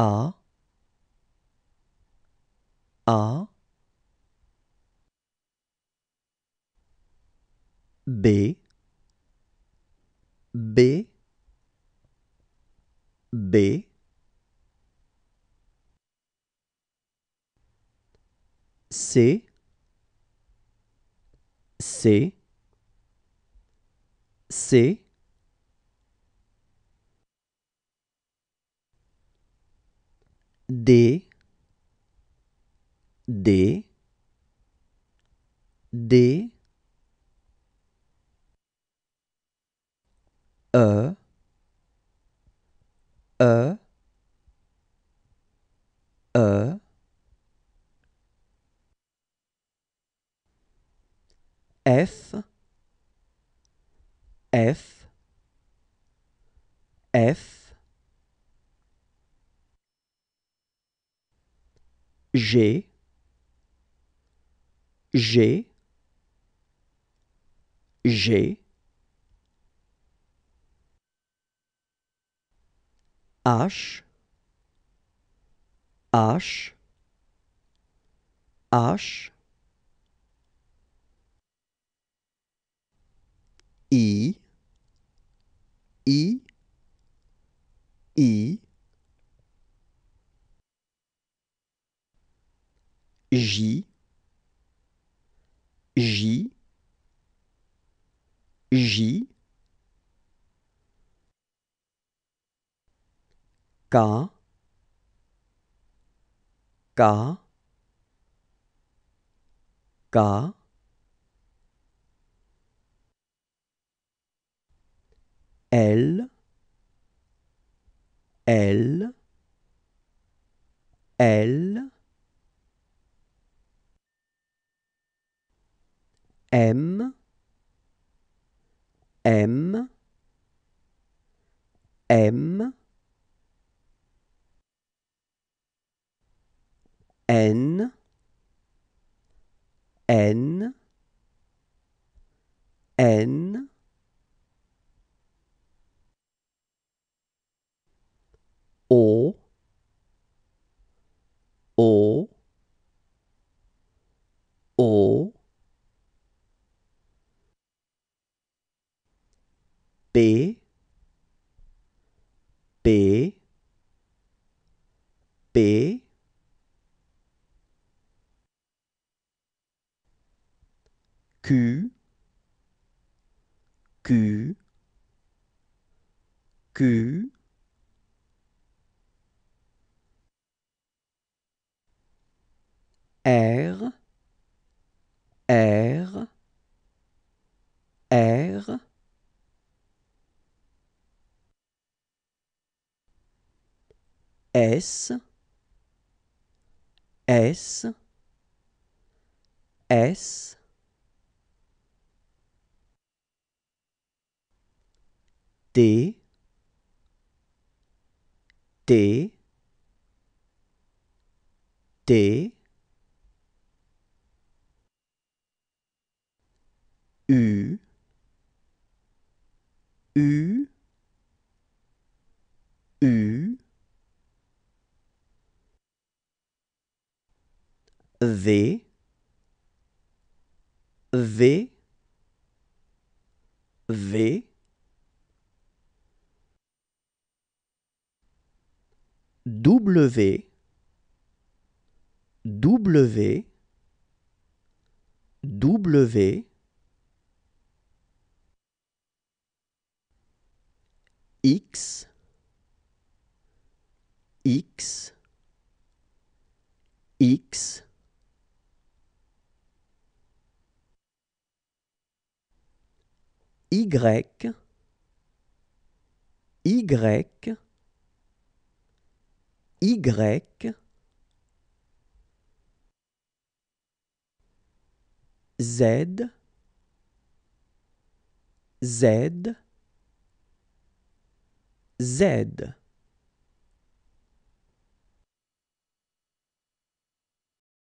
a b b c c D E F G H I J K L M N O P Q R S T U V W X Y Z